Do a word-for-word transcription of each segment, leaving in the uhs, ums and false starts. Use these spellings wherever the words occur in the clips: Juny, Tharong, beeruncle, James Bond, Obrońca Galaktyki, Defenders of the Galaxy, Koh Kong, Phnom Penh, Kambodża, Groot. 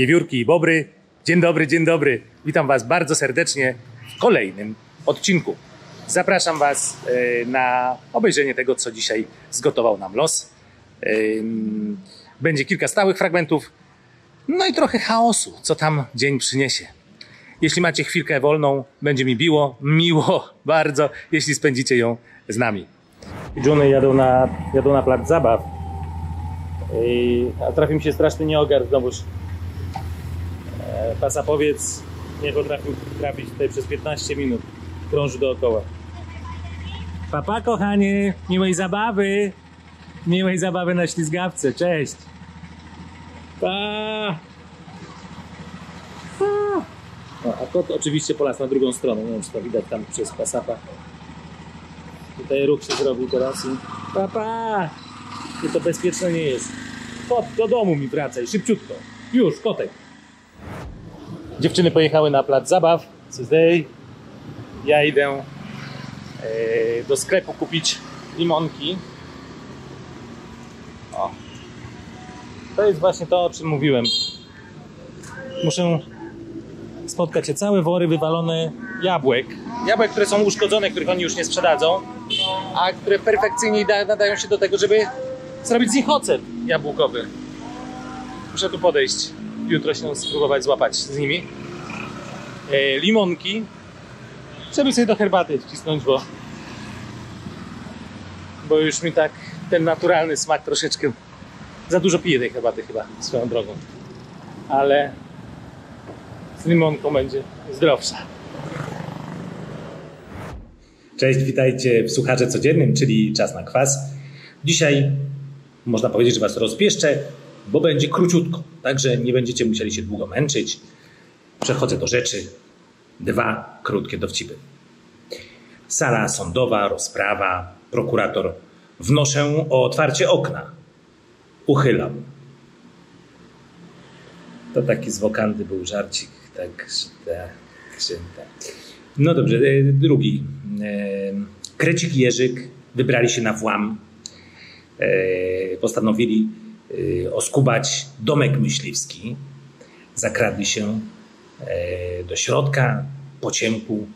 wiewiórki i bobry. Dzień dobry, dzień dobry. Witam Was bardzo serdecznie w kolejnym odcinku. Zapraszam Was na obejrzenie tego, co dzisiaj zgotował nam los. Będzie kilka stałych fragmentów, no i trochę chaosu, co tam dzień przyniesie. Jeśli macie chwilkę wolną, będzie mi biło, miło bardzo, jeśli spędzicie ją z nami. Johnny jadą na, jadą na plac zabaw. I, a trafił mi się straszny nieogar znowuż. E, pasapowiec nie potrafił trafić tutaj przez piętnaście minut. Krąży dookoła. Papa, kochanie! Miłej zabawy! Miłej zabawy na ślizgawce, cześć! Pa! Pa! No, a kot oczywiście polasł na drugą stronę. Nie wiem, czy to widać tam przez pasapa. Tutaj ruch się zrobił teraz i... Papa! I to bezpieczne nie jest. Kot, do domu mi wracaj, szybciutko. Już, kotek. Dziewczyny pojechały na plac zabaw. Today. Ja idę yy, do sklepu kupić limonki. O. To jest właśnie to, o czym mówiłem. Muszę spotkać się całe wory wywalone jabłek. Jabłek, które są uszkodzone, których oni już nie sprzedadzą, a które perfekcyjnie nadają się do tego, żeby zrobić z nich ocet jabłkowy. Muszę tu podejść. Jutro się spróbować złapać z nimi. E, limonki. Żeby sobie do herbaty wcisnąć, bo, bo już mi tak ten naturalny smak troszeczkę... Za dużo piję tej herbaty chyba, swoją drogą. Ale z limonką będzie zdrowsza. Cześć, witajcie w Słucharze Codziennym, czyli Czas na Kwas. Dzisiaj można powiedzieć, że Was rozpieszczę, bo będzie króciutko. Także nie będziecie musieli się długo męczyć. Przechodzę do rzeczy. Dwa krótkie dowcipy. Sala sądowa, rozprawa, prokurator. Wnoszę o otwarcie okna. Uchylam. To taki z wokandy był żarcik. Tak, tak. No dobrze, drugi. Krecik i Jerzyk wybrali się na włam. Postanowili oskubać domek myśliwski. Zakradli się do środka, po ciemku.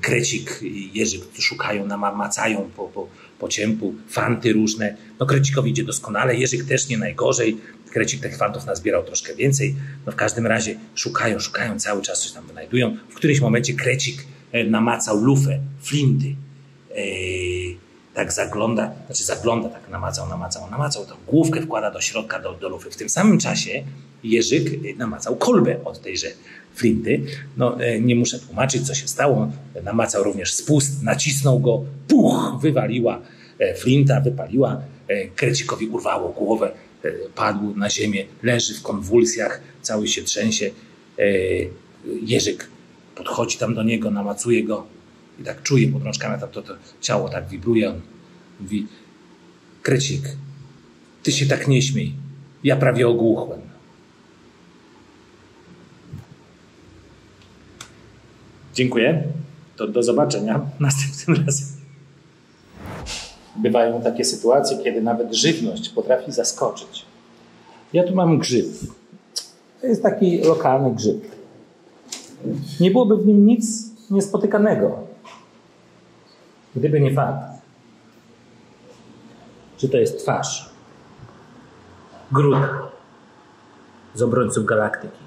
Krecik i Jerzyk szukają, macają po, po, po ciemku, fanty różne. No Krecikowi idzie doskonale, Jerzyk też nie najgorzej. Krecik tych fantów nazbierał troszkę więcej. No w każdym razie szukają, szukają, cały czas coś tam wynajdują. W którymś momencie Krecik namacał lufę, flinty. Eee, tak zagląda, znaczy zagląda, tak namacał, namacał, namacał. Tą główkę wkłada do środka, do, do lufy. W tym samym czasie Jerzyk namacał kolbę od tejże flinty. No, nie muszę tłumaczyć, co się stało. Namacał również spust, nacisnął go, puch, wywaliła flinta, wypaliła. Krecikowi urwało głowę, padł na ziemię, leży w konwulsjach, cały się trzęsie. Jerzyk podchodzi tam do niego, namacuje go i tak czuje pod rączkami, tam to, to ciało tak wibruje. On mówi: Krecik, ty się tak nie śmiej, ja prawie ogłuchłem. Dziękuję, to do zobaczenia następnym razem. Bywają takie sytuacje, kiedy nawet żywność potrafi zaskoczyć. Ja tu mam grzyb. To jest taki lokalny grzyb. Nie byłoby w nim nic niespotykanego, gdyby nie fakt, że to jest twarz. Groot z Obrońców Galaktyki.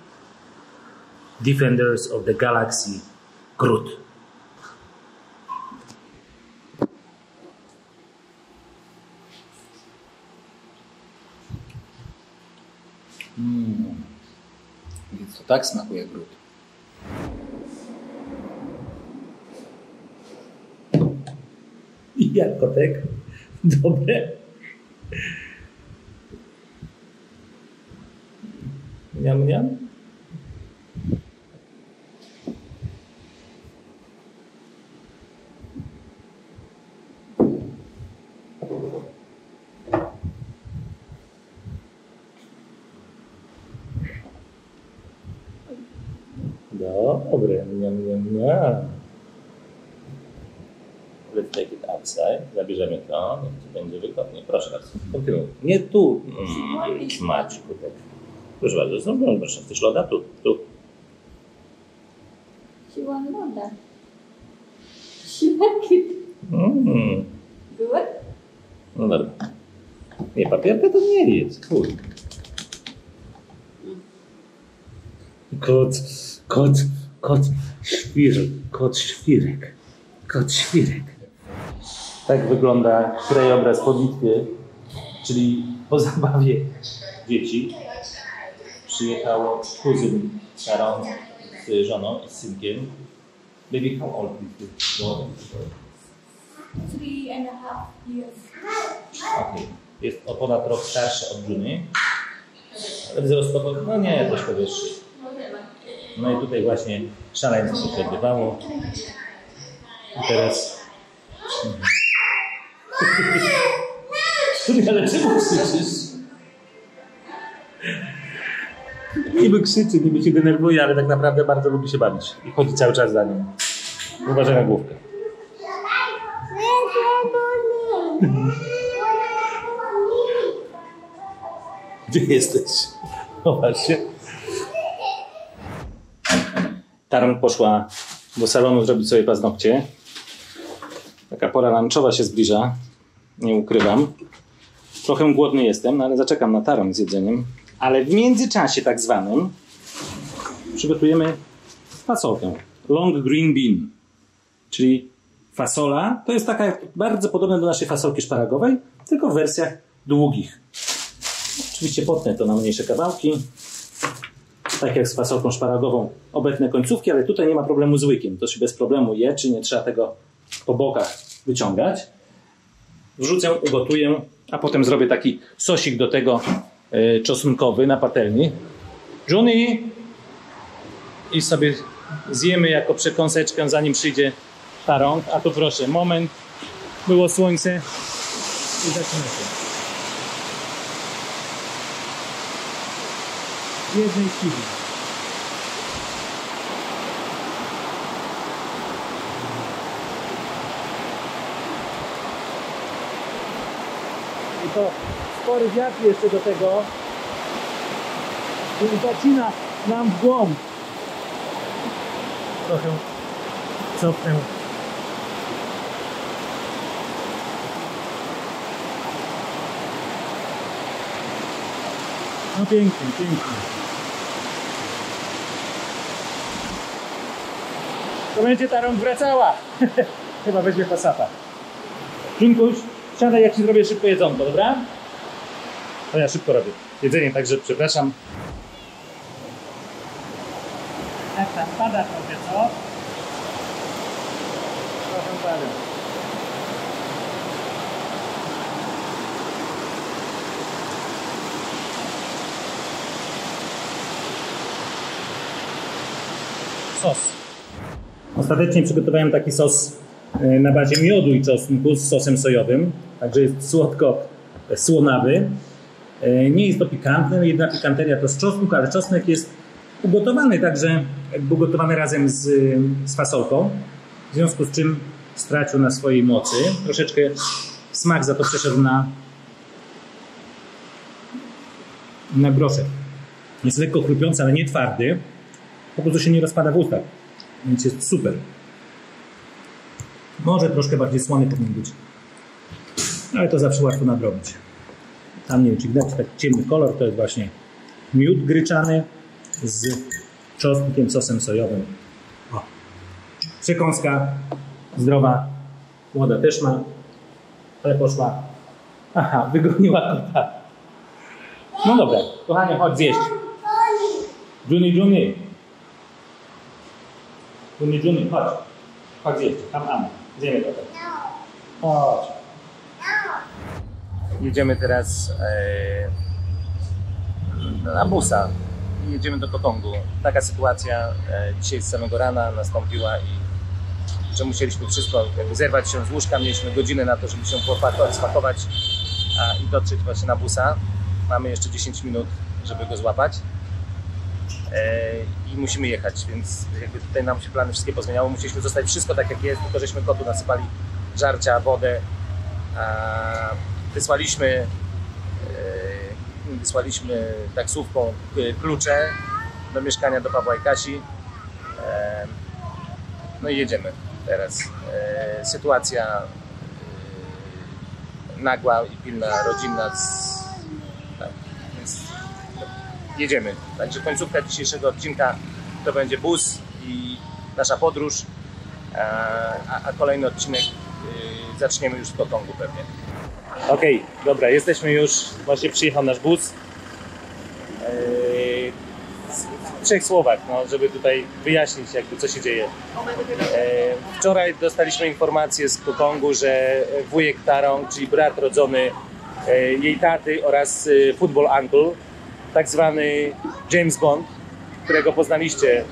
Defenders of the Galaxy. Groot. Mm. Więc to tak smakuje Groot. I jak kotek? Dobre. Miam, miam. Dobre, nie, nie, nie. Let's take it outside. Zabierzemy to, niech ci będzie wygodnie. Proszę bardzo, kontynuuj. Nie tu, mm, Maciu. Proszę bardzo, znowu proszę, chcesz loda? Tu, tu. Siłam loda. Siłaki. Mmm. Były? No dobra. Nie, papierka to nie jest, kur. Kot, kot, kot, świrek, kot, świrek, kot, świrek. Tak wygląda krajobraz po bitwie, czyli po zabawie dzieci. Przyjechało kuzyn Sharon z żoną i z synkiem. Baby, how old is your daughter? Three and a half years. Okay. Jest o ponad rok starszy od Juny. Ale wzrostowo, no nie, też powyższy. No i tutaj właśnie szaleństwo się odbywało. I teraz... Słuchaj, ale czemu krzyczysz? Niby krzyczy, niby się denerwuje, ale tak naprawdę bardzo lubi się bawić. I chodzi cały czas za nim. Uważaj na główkę. Gdzie jesteś? No właśnie. Tarn poszła do salonu zrobić sobie paznokcie. Taka pora lunchowa się zbliża. Nie ukrywam. Trochę głodny jestem, no ale zaczekam na Tarn z jedzeniem. Ale w międzyczasie tak zwanym przygotujemy fasolkę. Long green bean. Czyli fasola to jest taka bardzo podobna do naszej fasolki szparagowej, tylko w wersjach długich. Oczywiście potnę to na mniejsze kawałki. Tak jak z fasolką szparagową obetnę końcówki, ale tutaj nie ma problemu z łykiem. To się bez problemu je, czy nie trzeba tego po bokach wyciągać. Wrzucę, ugotuję, a potem zrobię taki sosik do tego yy, czosnkowy na patelni. Johnny! I sobie zjemy jako przekąseczkę, zanim przyjdzie ta rąk. A tu proszę, moment. Było słońce i zaczyna się. Jednej chwili. I to spory wiatr jeszcze do tego, który zacina nam w głąb. Trochę cofnę. No pięknie, pięknie. To będzie ta rąk wracała. Chyba weźmie pasata. Dziękuś, siadaj, jak ci zrobię szybko jedzonko, dobra? No ja szybko robię jedzenie, także przepraszam. Tak, tak, pada trochę, co? Trochę pada. Sos. Ostatecznie przygotowałem taki sos na bazie miodu i czosnku z sosem sojowym, także jest słodko-słonawy. Nie jest to pikantne, jedna pikanteria to z czosnku, ale czosnek jest ugotowany, także jakby ugotowany razem z, z fasolką, w związku z czym stracił na swojej mocy. Troszeczkę smak za to przeszedł na, na groszek. Jest lekko chrupiący, ale nie twardy, po prostu się nie rozpada w ustach. Więc jest super. Może troszkę bardziej słony powinien być. Ale to zawsze łatwo nadrobić. Tam nie wiem, czy widać taki ciemny kolor. To jest właśnie miód gryczany z czosnkiem, sosem sojowym. O. Przekąska zdrowa. Młoda też ma. Ale poszła. Aha, wygoniła kota. No dobra. Kochanie, chodź zjeść. Juni, Juni. Juni, Juni, chodź. Chodź zjeść. Tam, tam. Zjemy trochę. Chodź. Jedziemy teraz e, na busa. Jedziemy do Koh Kongu. Taka sytuacja e, dzisiaj z samego rana nastąpiła i że musieliśmy wszystko jakby zerwać się z łóżka. Mieliśmy godzinę na to, żeby się popakować, spakować a, i dotrzeć właśnie na busa. Mamy jeszcze dziesięć minut, żeby go złapać. I musimy jechać, więc jakby tutaj nam się plany wszystkie pozmieniały. Musieliśmy zostać wszystko tak jak jest, tylko żeśmy kotu nasypali żarcia, wodę. Wysłaliśmy wysłaliśmy taksówką klucze do mieszkania do Pawła i Kasi. No i jedziemy teraz. Sytuacja nagła i pilna, rodzinna. Z... Tak, więc jedziemy. Także końcówka dzisiejszego odcinka to będzie bus i nasza podróż. A, a kolejny odcinek zaczniemy już w Koh Kongu pewnie. Okej, okay, dobra, jesteśmy już. Właśnie przyjechał nasz bus. W trzech słowach, no, żeby tutaj wyjaśnić, jakby, co się dzieje. Wczoraj dostaliśmy informację z Koh Kongu, że wujek Tarong, czyli brat rodzony jej taty oraz football uncle, tak zwany James Bond, którego poznaliście,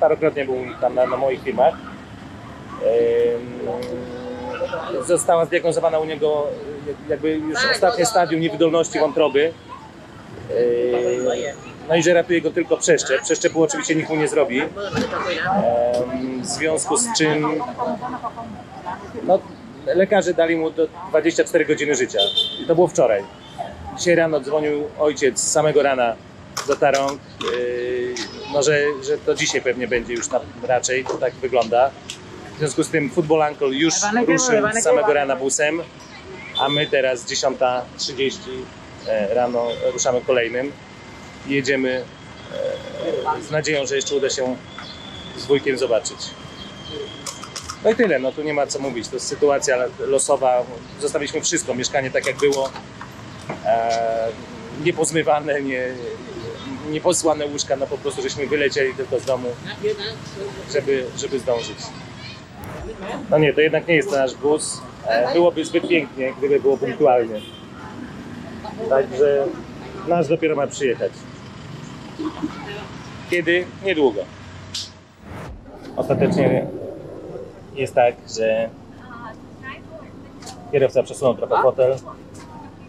parokrotnie był tam na, na moich filmach, została zdiagnozowana u niego jakby już ostatnie stadium niewydolności wątroby. No i że ratuje go tylko przeszczep. Przeszczepu oczywiście nikt mu nie zrobi. W związku z czym no, lekarze dali mu do dwudziestu czterech godzin życia. I to było wczoraj. Dzisiaj rano dzwonił ojciec z samego rana do Tarong. No, że, że to dzisiaj pewnie będzie już tam raczej. To tak wygląda. W związku z tym Football Uncle już ruszył z samego rana busem. A my teraz dziesiąta trzydzieści rano ruszamy kolejnym. Jedziemy z nadzieją, że jeszcze uda się z wujkiem zobaczyć. No i tyle, no tu nie ma co mówić, to jest sytuacja losowa. Zostawiliśmy wszystko, mieszkanie tak jak było. Niepozmywane, nie, nieposłane łóżka, no po prostu żeśmy wylecieli tylko z domu, żeby, żeby zdążyć. No nie, to jednak nie jest to nasz bus. Byłoby zbyt pięknie, gdyby było punktualnie. Także nasz dopiero ma przyjechać. Kiedy? Niedługo. Ostatecznie jest tak, że kierowca przesunął trochę fotel,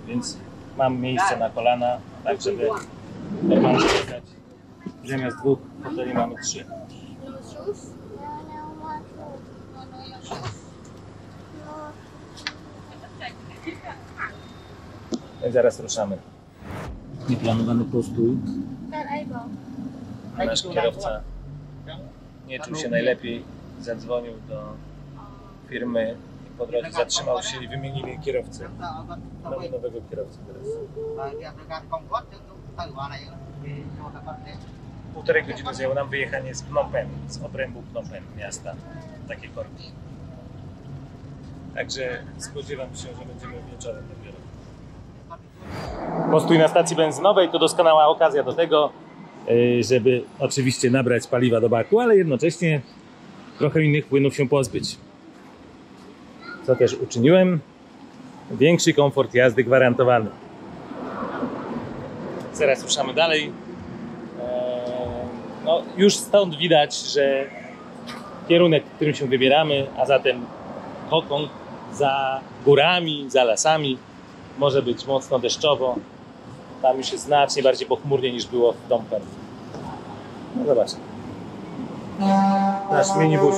więc mam miejsce na kolana, tak żeby normalnie jechać. Zamiast dwóch foteli mamy trzy. I zaraz ruszamy. Nieplanowany postój. Nasz kierowca nie czuł się najlepiej. Zadzwonił do firmy i po drodze zatrzymał się i wymienili kierowcę. Mamy nowego kierowcę teraz. Półtorej godziny zajęło nam wyjechanie z Phnom Penh, z obrębu Phnom Penh, miasta. Takie korki. Także spodziewam się, że będziemy wieczorem dopiero. Postój na stacji benzynowej to doskonała okazja do tego, żeby oczywiście nabrać paliwa do baku, ale jednocześnie trochę innych płynów się pozbyć. Co też uczyniłem. Większy komfort jazdy gwarantowany. Zaraz ruszamy dalej. No, już stąd widać, że kierunek, w którym się wybieramy, a zatem Koh Kong za górami, za lasami, może być mocno deszczowo. Tam już jest znacznie bardziej pochmurnie niż było w Phnom Penh. No zobaczcie. Nasz minibus.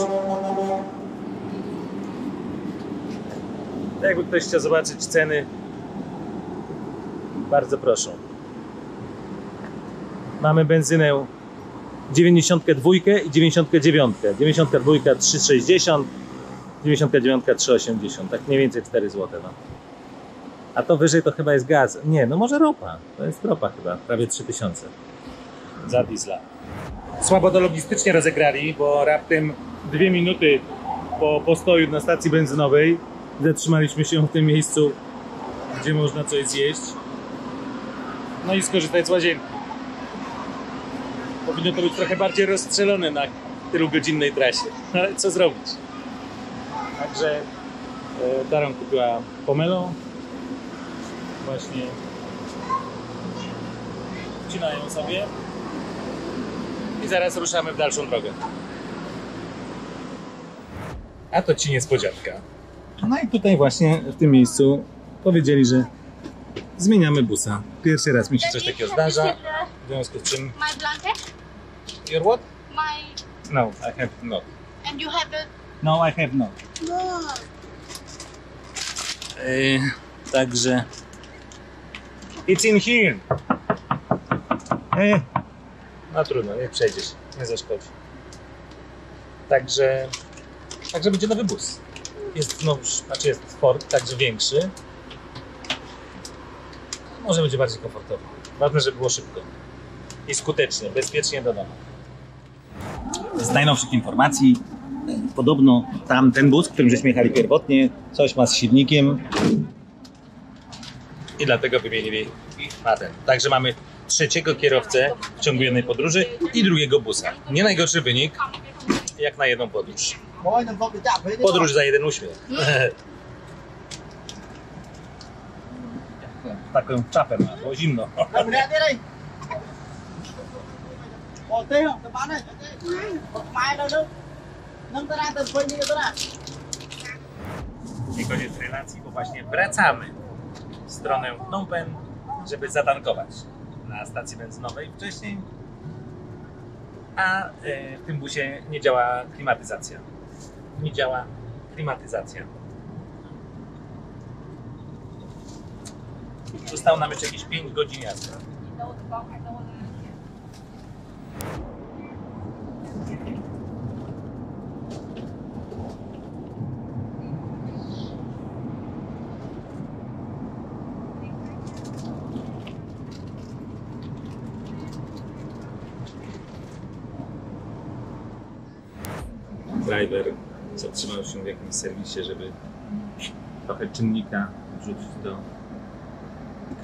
Jakby ktoś chciał zobaczyć ceny, bardzo proszę. Mamy benzynę dziewięćdziesiąt dwa i dziewięćdziesiąt dziewięć. dziewięćdziesiąt dwa trzy sześćdziesiąt, dziewięćdziesiąt dziewięć trzy osiemdziesiąt. Tak mniej więcej cztery złote. No. A to wyżej to chyba jest gaz. Nie, no może ropa. To jest ropa chyba. Prawie trzy tysiące za diesla. Słabo to logistycznie rozegrali, bo raptem dwie minuty po postoju na stacji benzynowej zatrzymaliśmy się w tym miejscu, gdzie można coś zjeść. No i skorzystać z łazienki. Powinno to być trochę bardziej rozstrzelone na tylu godzinnej trasie. Ale co zrobić? Także Darą kupiła pomelą. Właśnie wcinają sobie i zaraz ruszamy w dalszą drogę. A to ci niespodzianka. No i tutaj właśnie w tym miejscu powiedzieli, że zmieniamy busa. Pierwszy raz mi się coś takiego zdarza. W związku z czym... My blanket? Your what? My... No, I have not. And you have the... No, I have not. No. Yy, także... It's in here. E. No trudno, nie przejdziesz, nie zaszkodzi. Także, także będzie nowy bus. Jest nowy, znaczy jest sport, także większy. Może będzie bardziej komfortowo. Ważne, żeby było szybko i skutecznie, bezpiecznie do domu. Z najnowszych informacji, podobno tam ten bus, którym żeśmy jechali pierwotnie, coś ma z silnikiem i dlatego wymienili na ten. Także mamy trzeciego kierowcę w ciągu jednej podróży i drugiego busa. Nie najgorszy wynik, jak na jedną podróż. Podróż za jeden uśmiech. Taką czapę ma, bo zimno. Nie koniec relacji, bo właśnie wracamy w stronę Phnom Penh, żeby zatankować na stacji benzynowej wcześniej, a w tym busie nie działa klimatyzacja. Nie działa klimatyzacja. Zostało nam jeszcze jakieś pięć godzin jazdy. Driver zatrzymał się w jakimś serwisie, żeby trochę czynnika wrzucić do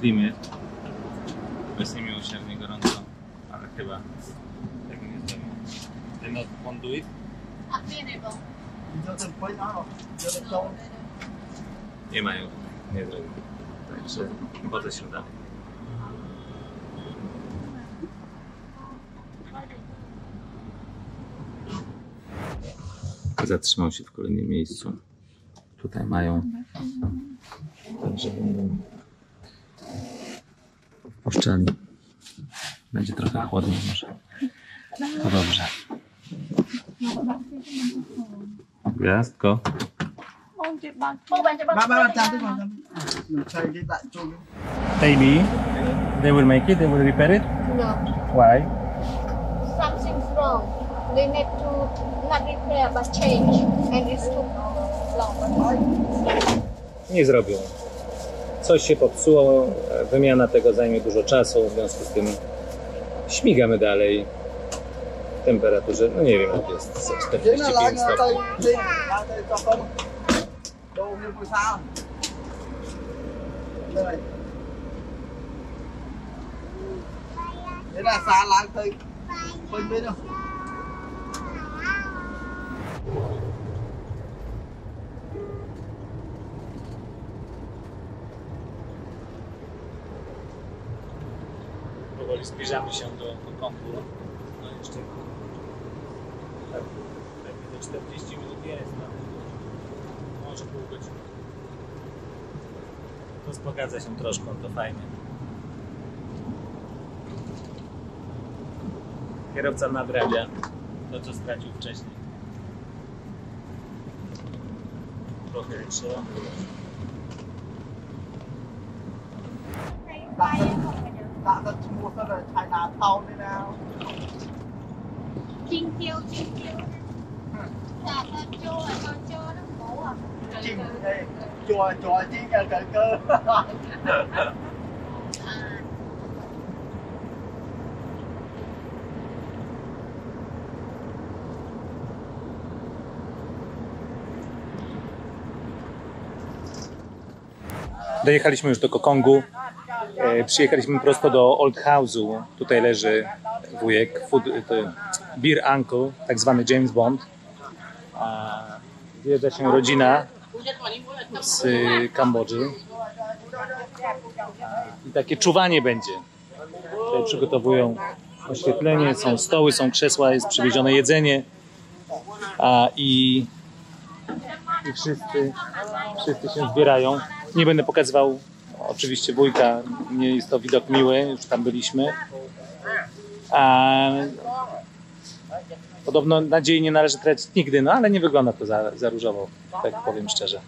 klimy. Bez niemiłosiernie gorąco, ale chyba tego nie zrobił. Ten not conduit? Nie mają, nie zrobił. Także wodę się dalej. Zatrzymał się w kolejnym miejscu. Tutaj mają. Także będą wpuszczali. Będzie trochę chłodniej może. To dobrze. Gwiazdko. Maybe they will make it, they will repair it? No. Why? Something's wrong. They need to nie zrobią. Coś się popsuło, wymiana tego zajmie dużo czasu, w związku z tym śmigamy dalej w temperaturze, no nie wiem, jak jest czterdzieści pięć stopni. Powoli zbliżamy się do Koh Kongu. No jeszcze tak, tak, czterdzieści minut jest, no, może pół godziny. Rozpogadza się troszkę, to fajnie. Kierowca nadrabia to, co stracił wcześniej. Trochę trzeba. Dojechaliśmy już do Koh Kongu. Przyjechaliśmy prosto do Old House'u. Tutaj leży wujek, food, Beer Uncle, tak zwany James Bond. Zjeżdża się rodzina z Kambodży. I takie czuwanie będzie. Tutaj przygotowują oświetlenie, są stoły, są krzesła, jest przywiezione jedzenie. A, i, i wszyscy, wszyscy się zbierają. Nie będę pokazywał oczywiście wujka, nie jest to widok miły, już tam byliśmy. A podobno nadziei nie należy tracić nigdy, no ale nie wygląda to za, za różowo, tak powiem szczerze.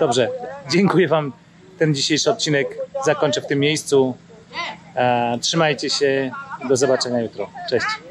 Dobrze, dziękuję wam. Ten dzisiejszy odcinek zakończę w tym miejscu. A, trzymajcie się, Do zobaczenia jutro. Cześć.